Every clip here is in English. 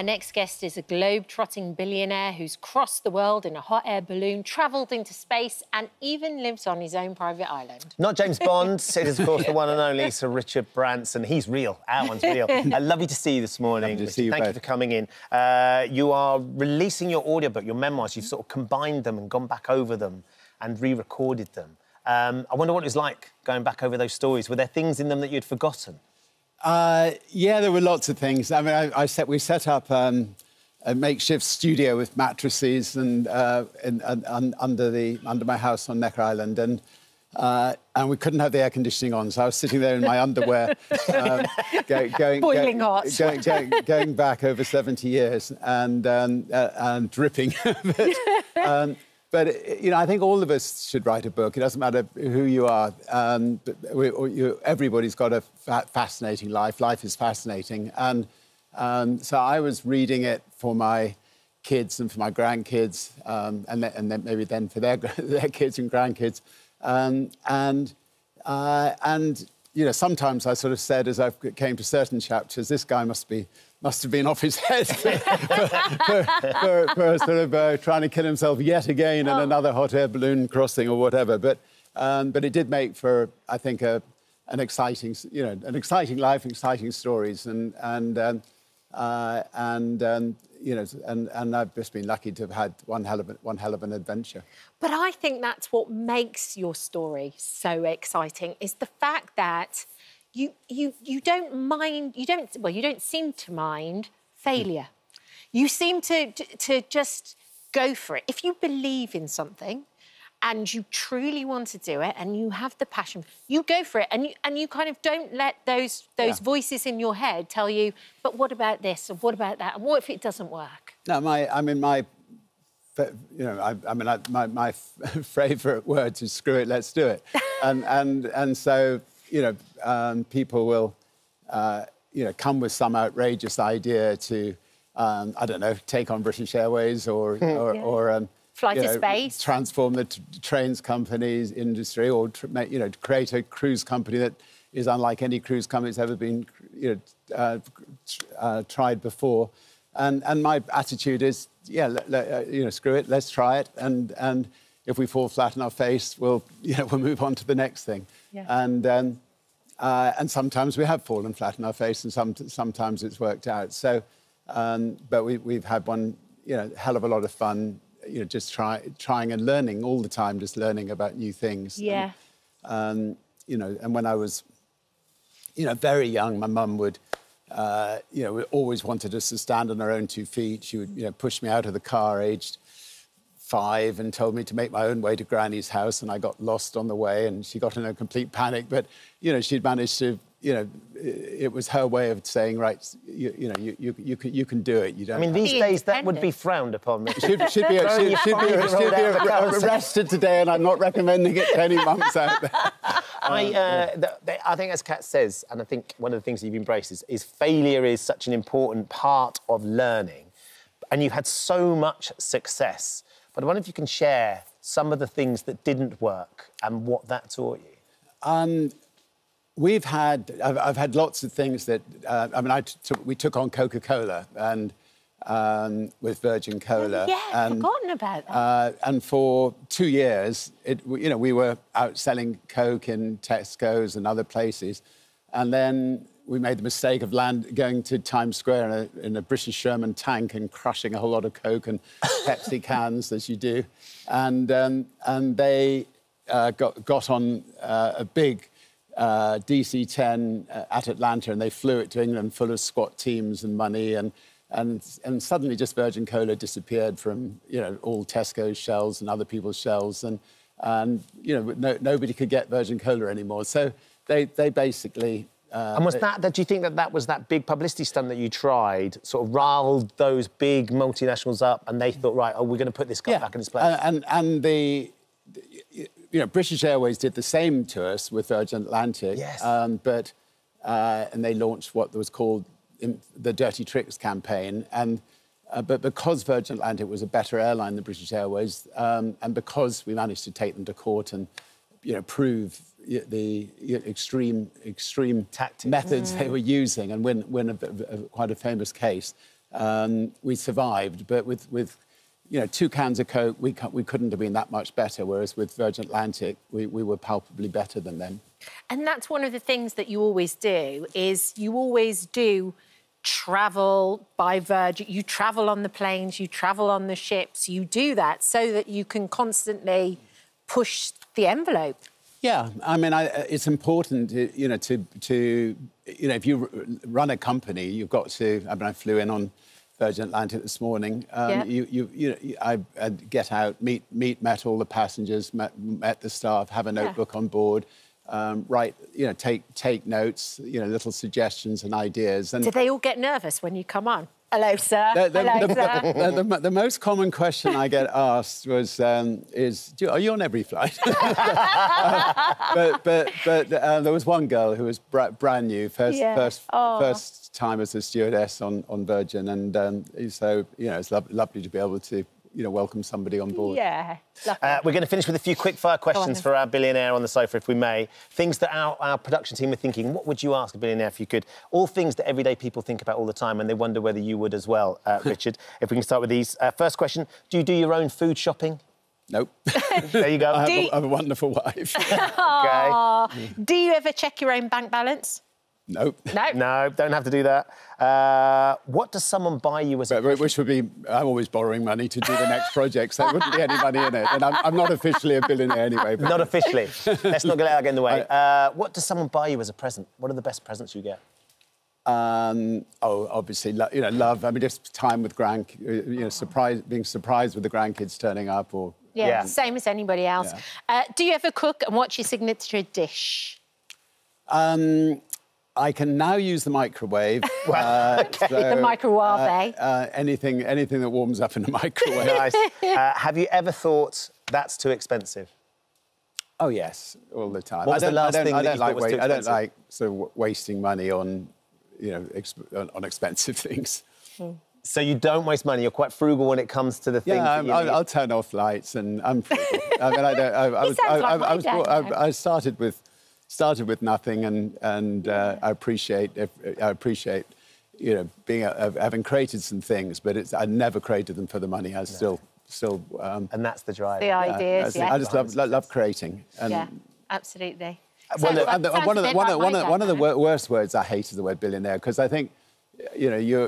Our next guest is a globe-trotting billionaire who's crossed the world in a hot air balloon, travelled into space and even lives on his own private island. Not James Bond. It is, of course, the one and only Sir Richard Branson. He's real. Our one's real. Lovely to see you this morning. Lovely to see you both. Thank you for coming in. You are releasing your audiobook, your memoirs. You've sort of combined them and gone back over them and re-recorded them. I wonder what it was like going back over those stories. Were there things in them that you'd forgotten? Yeah, there were lots of things. I mean, we set up a makeshift studio with mattresses and under my house on Necker Island, and we couldn't have the air conditioning on, so I was sitting there in my underwear, going back over 70 years and dripping. But, you know, I think all of us should write a book. It doesn't matter who you are. Everybody's got a fascinating life. Life is fascinating. And so I was reading it for my kids and for my grandkids, and then maybe for their kids and grandkids. You know, sometimes I sort of said, as I came to certain chapters, this guy must have been off his head for sort of trying to kill himself yet again in another hot air balloon crossing or whatever. But it did make for, I think, an exciting life, exciting stories, and I've just been lucky to have had one hell of an adventure. But I think that's what makes your story so exciting, is the fact that you don't seem to mind failure. You seem to just go for it. If you believe in something and you truly want to do it and you have the passion, you go for it, and you kind of don't let those voices in your head tell you, but what about this, and what about that, and what if it doesn't work? No, my favourite words is screw it, let's do it. and so, you know, people will, you know, come with some outrageous idea to, I don't know, take on British Airways or fly to space, transform the trains company's industry, or create a cruise company that is unlike any cruise company that's ever been, you know, tried before. And my attitude is, yeah, you know, screw it, let's try it, and if we fall flat on our face, we'll move on to the next thing. Yeah. And sometimes we have fallen flat on our face, and sometimes it's worked out. So, but we've had one, you know, hell of a lot of fun, you know, just trying and learning all the time, just learning about new things. Yeah. And, you know, and when I was, you know, very young, my mum would, you know, always wanted us to stand on our own 2 feet. She would, you know, push me out of the car aged 5 and told me to make my own way to Granny's house, and I got lost on the way, and she got in a complete panic. But, you know, she'd managed to, you know, it was her way of saying, right, you can do it. You don't. I mean, these days that would be frowned upon. She'd be arrested today, and I'm not recommending it to any mums out there. I think, as Kat says, and I think one of the things you've embraced is failure is such an important part of learning, and you've had so much success. But I wonder if you can share some of the things that didn't work and what that taught you. I've had lots of things that, I mean, we took on Coca-Cola and with Virgin Cola. Yeah, I've forgotten about that. And for 2 years, you know, we were out selling Coke in Tesco's and other places. And then we made the mistake of going to Times Square in a British Sherman tank and crushing a whole lot of Coke and Pepsi cans, as you do. And they got on a big DC-10 at Atlanta, and they flew it to England full of squat teams and money. And suddenly just Virgin Cola disappeared from, you know, all Tesco's shelves and other people's shelves. And you know, nobody could get Virgin Cola anymore. So they basically... and was that, do you think that was that big publicity stunt that you tried, sort of riled those big multinationals up, and they thought, right, oh, we're going to put this guy back in his place? You know, British Airways did the same to us with Virgin Atlantic. Yes. And they launched what was called the Dirty Tricks campaign. But because Virgin Atlantic was a better airline than British Airways, and because we managed to take them to court and, you know, prove the extreme tactics methods they were using and win quite a famous case. We survived, but with you know, 2 cans of Coke, we couldn't have been that much better, whereas with Virgin Atlantic, we were palpably better than them. And that's one of the things that you always do, is you always do travel by Virgin. You travel on the planes, you travel on the ships, you do that so that you can constantly push the envelope. Yeah, I mean, it's important, you know, to if you run a company, you've got to. I mean, I flew in on Virgin Atlantic this morning. Yeah. You know, I'd get out, met all the passengers, met the staff, have a notebook on board, write, you know, take notes, you know, little suggestions and ideas. And do they all get nervous when you come on? Hello, sir. The most common question I get asked was, "Are you on every flight?" but there was one girl who was brand new, first time as a stewardess on Virgin, and so you know, it's lovely to be able to, you know, welcome somebody on board. Yeah. We're going to finish with a few quick-fire questions for our billionaire on the sofa, if we may. Things that our production team are thinking, what would you ask a billionaire if you could? All things that everyday people think about all the time, and they wonder whether you would as well, Richard. If we can start with these. First question, do you do your own food shopping? Nope. There you go. I have a wonderful wife. Okay. Do you ever check your own bank balance? Nope. No. No, don't have to do that. What does someone buy you as a... Which would be... I'm always borrowing money to do the next project, so there wouldn't be any money in it. And I'm not officially a billionaire anyway. But... Not officially. Let's not get in the way. What does someone buy you as a present? What are the best presents you get? Obviously, you know, love. I mean, just time with you know, being surprised with the grandkids turning up or... Yeah, same as anybody else. Yeah. Do you ever cook, and what's your signature dish? I can now use the microwave. Okay. So, the microwave, eh? Anything that warms up in the microwave. Nice. Have you ever thought, that's too expensive? Oh, yes, all the time. What was the last thing that you thought was too expensive? I don't like sort of wasting money on, you know, on expensive things. Mm. So you don't waste money, you're quite frugal when it comes to the things that you need. I'll turn off lights and I'm frugal. I mean, I don't... I started with nothing, and I appreciate, you know, being having created some things, but I never created them for the money. I still. And that's the drive. The ideas. I just love creating. And yeah, absolutely. One of the worst words I hate is the word billionaire, because I think, you know, you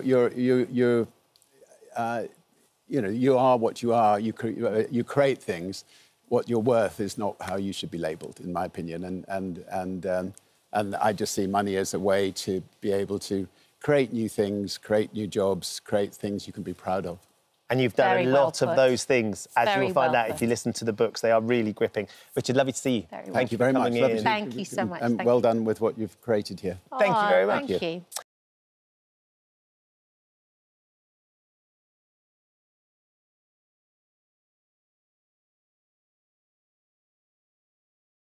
are what you are. You create things. What you're worth is not how you should be labelled, in my opinion, and I just see money as a way to be able to create new things, create new jobs, create things you can be proud of. And you've done a lot of those things, as you'll find out if you listen to the books. They are really gripping. Richard, lovely to see you. Thank you very much. Thank you so much. And well done with what you've created here. Thank you very much. Thank you.